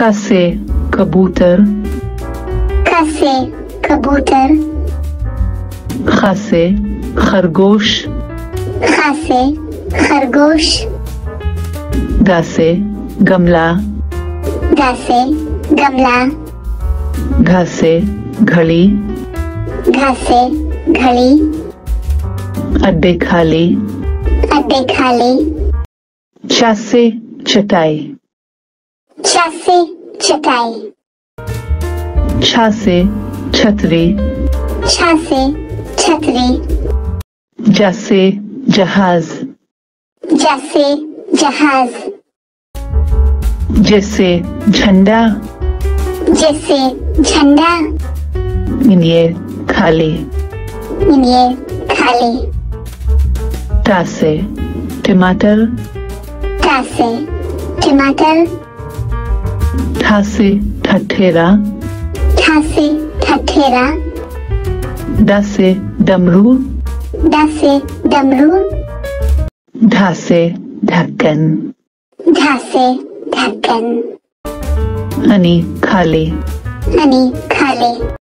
कसे कबूतर, कसे कबूतर, खसे खरगोश, खसे खरगोश, दासे गमला, दासे गमला, घसे घड़ी, घसे घड़ी, अड्डे खाली, अड्डे खाली, चासे चटाई, छासे चटाई, छासे छतरी, छासे छतरी, जैसे जहाज, जैसे जहाज, जैसे झंडा, जैसे झंडा, इन्हे खाली, इन्हे खाली, तासे टमाटर, तासे टमाटर, थासे ठठेरा, थासे ठठेरा, दासे डमरू, दासे डमरू, धासे ढक्कन, धासे ढक्कन, अनि खाली, अनि खाली।